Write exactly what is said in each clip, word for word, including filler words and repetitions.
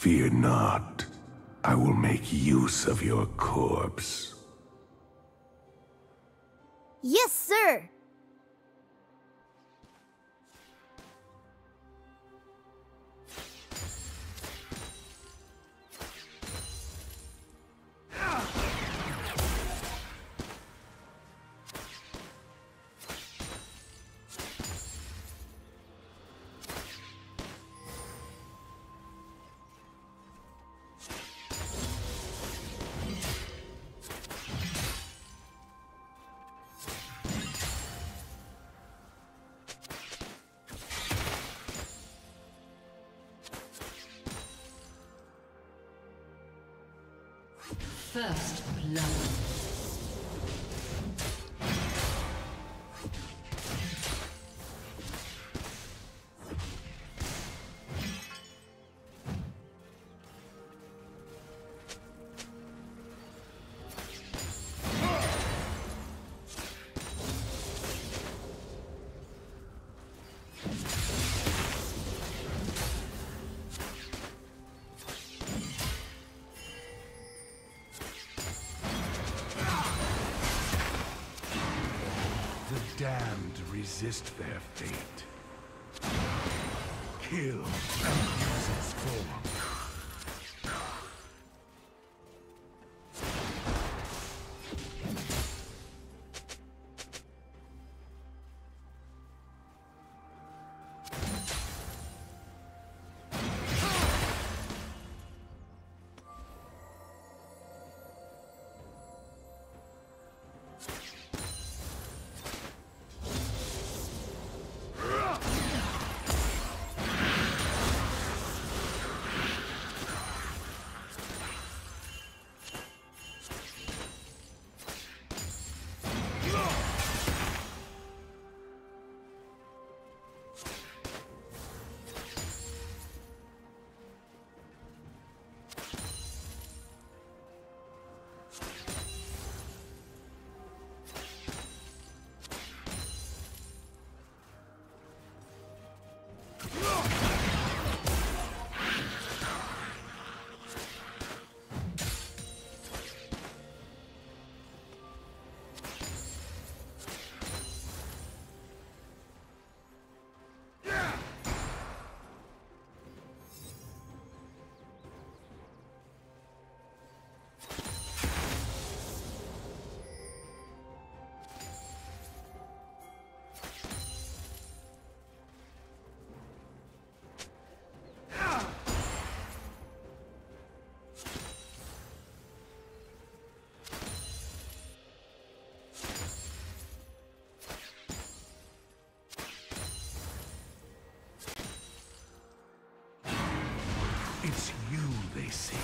Fear not. I will make use of your corpse. Yes, sir! First love. Damned resist their fate. Kill and use its form. It's you they seek.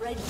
Red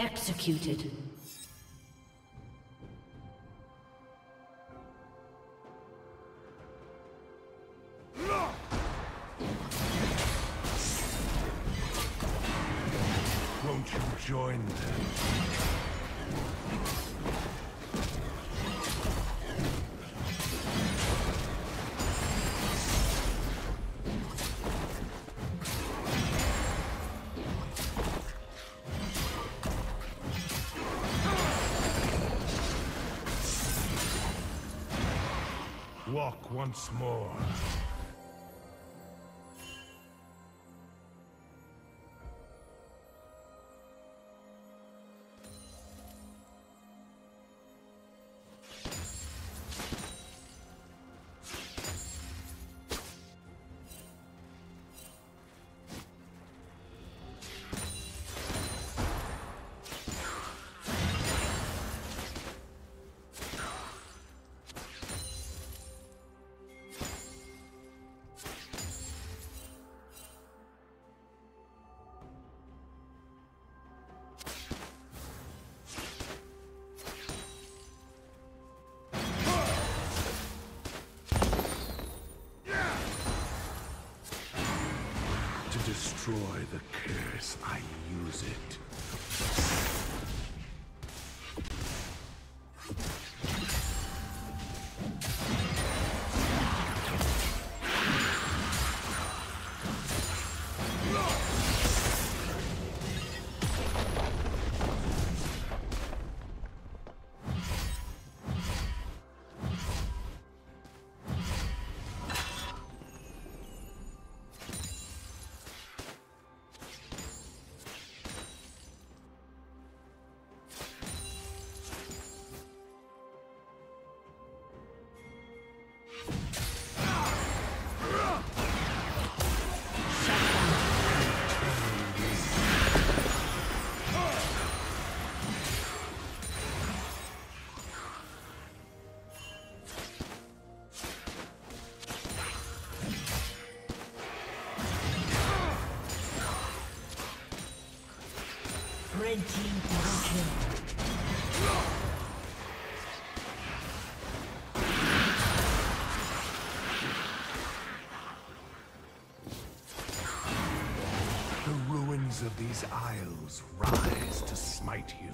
Executed. Won't you join them? Walk once more. Destroy the curse, I use it. Red team double kill. The ruins of these isles rise to smite you.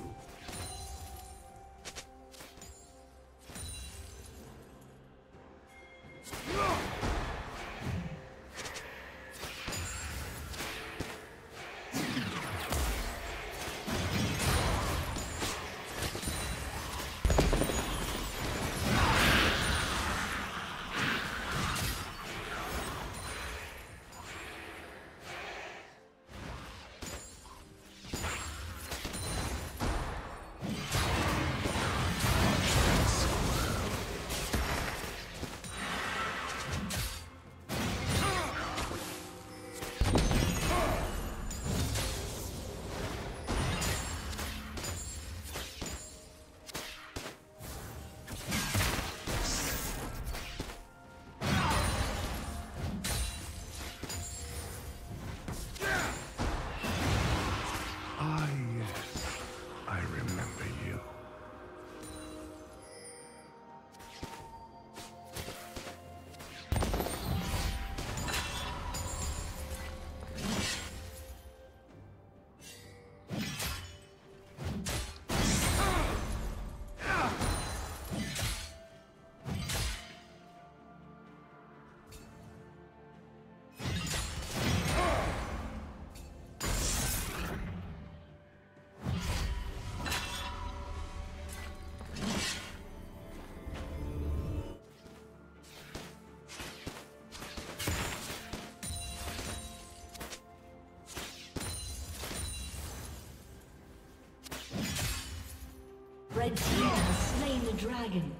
The team has slain the dragon.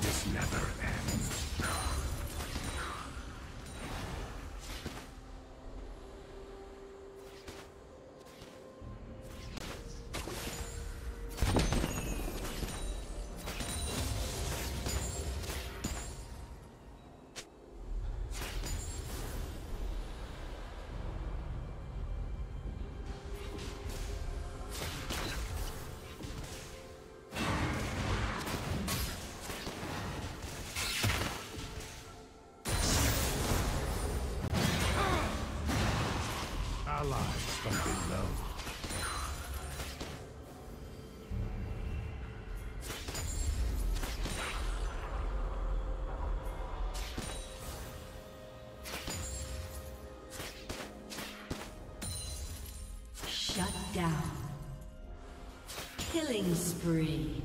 This never ends. constructed low. Killing spree.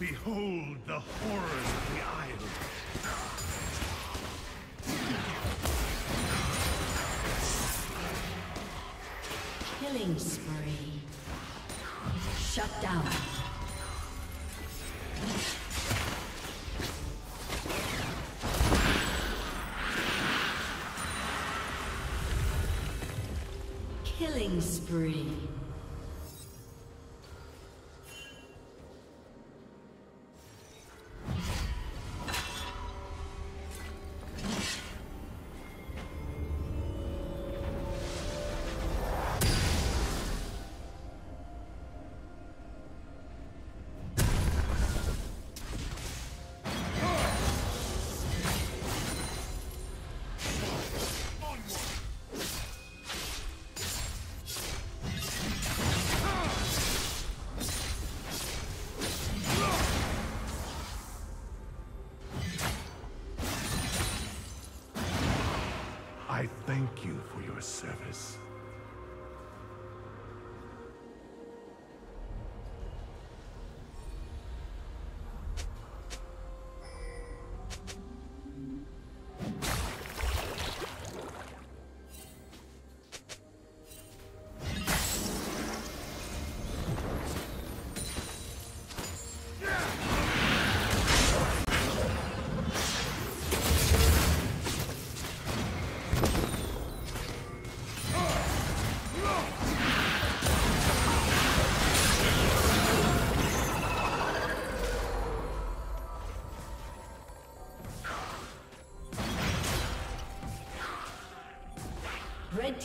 Behold the horrors of the island. Killing spree. Shut down. Killing spree. Thank you for your service. Red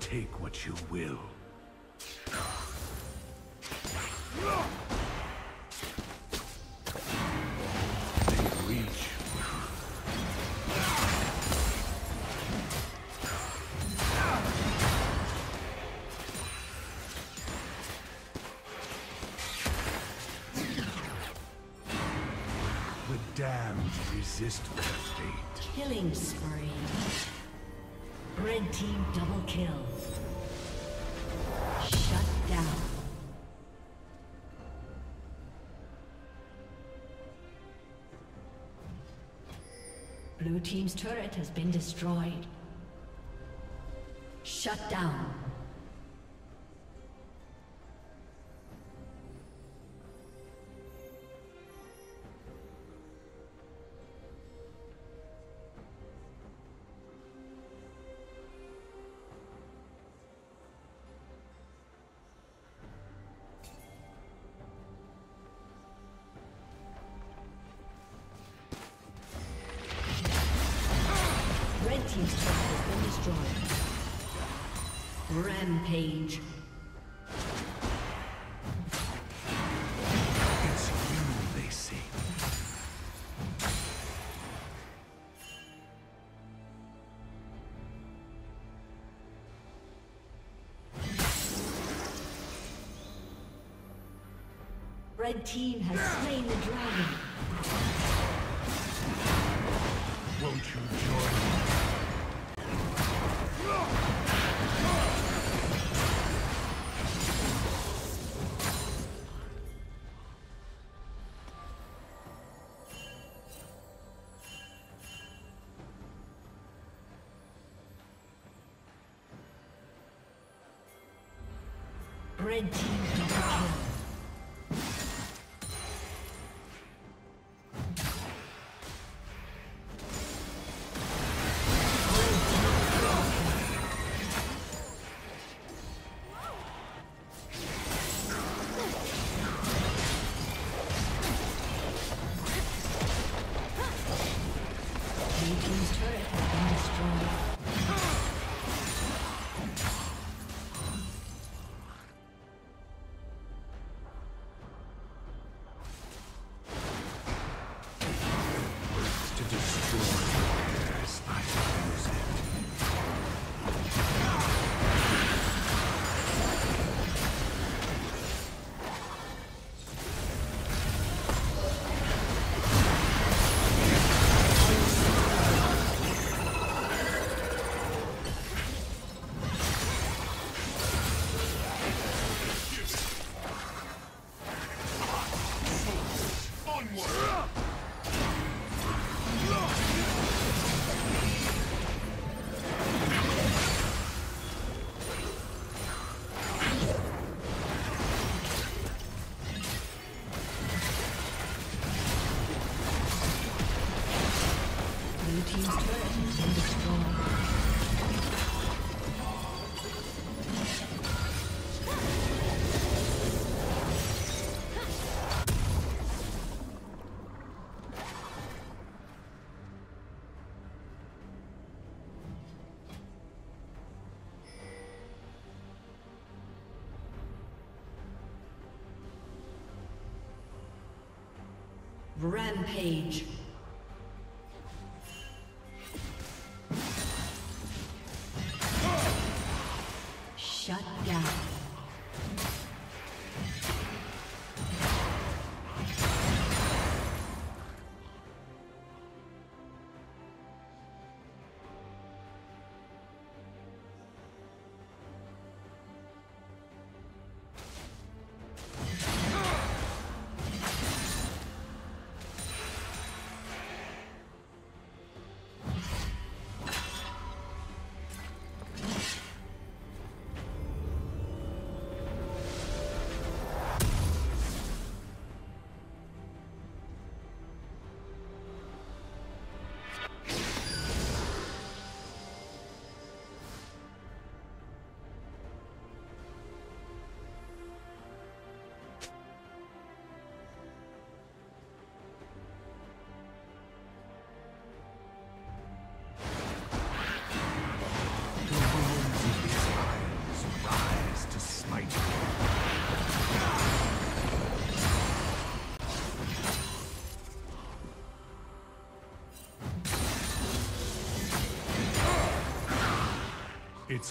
Take what you will. The damned resist their fate. Killing spree. Red team double kill. Shut down. Blue team's turret has been destroyed. Shut down. Team's turret has been destroyed. destroyed. Rampage. It's you they see. Red team has slain the dragon. Red team double kill. Blue team's turret has been destroyed. Rampage. Shut down. It's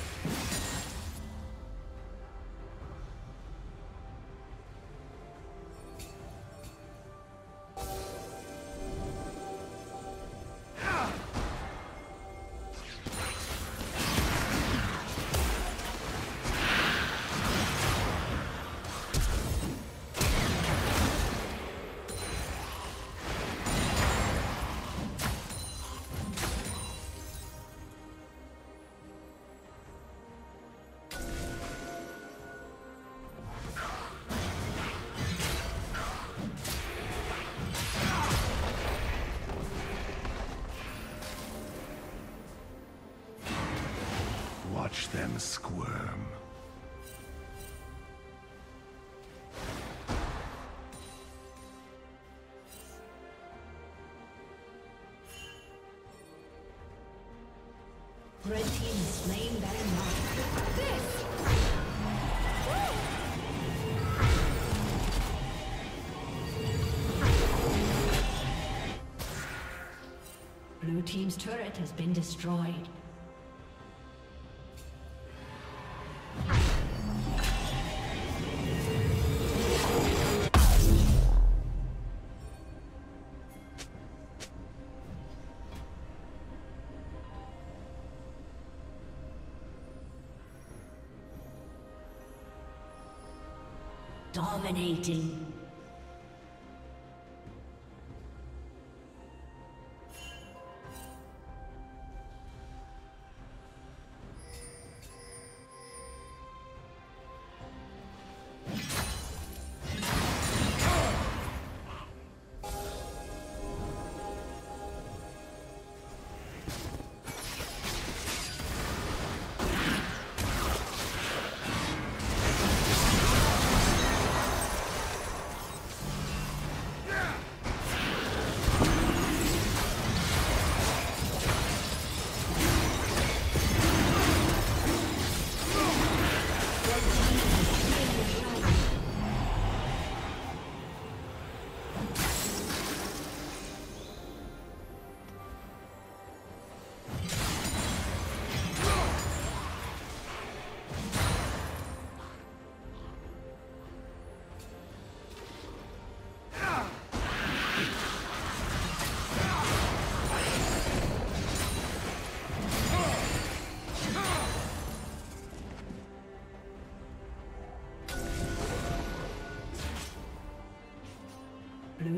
Watch them squirm. Red team is slain Baron Nashor. This! Blue team's turret has been destroyed. Dominating. Blue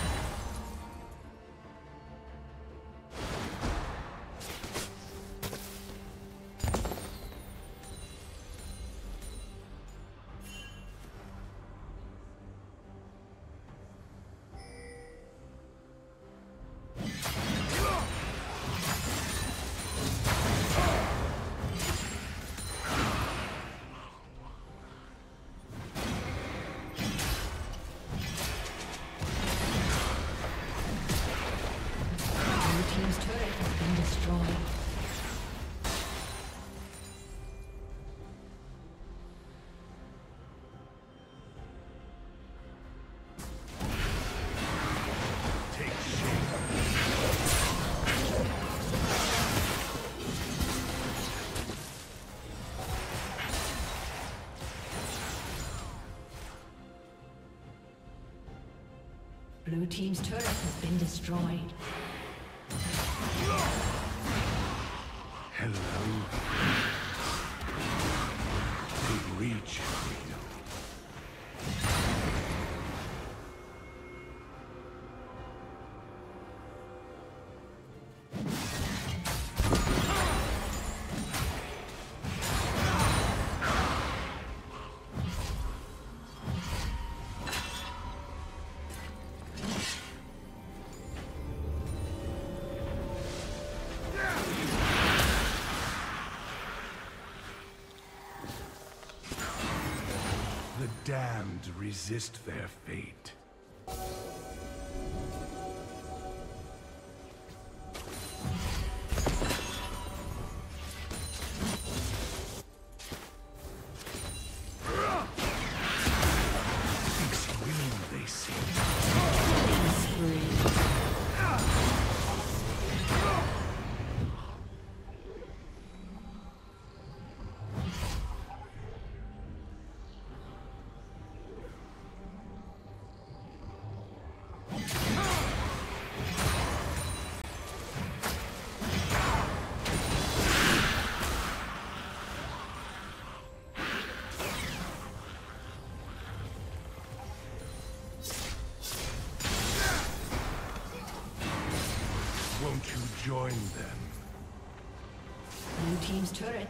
Blue team's turret has been destroyed. Hello. They reach freedom. Damned resist their fate. Join them. Blue team's turret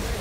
turret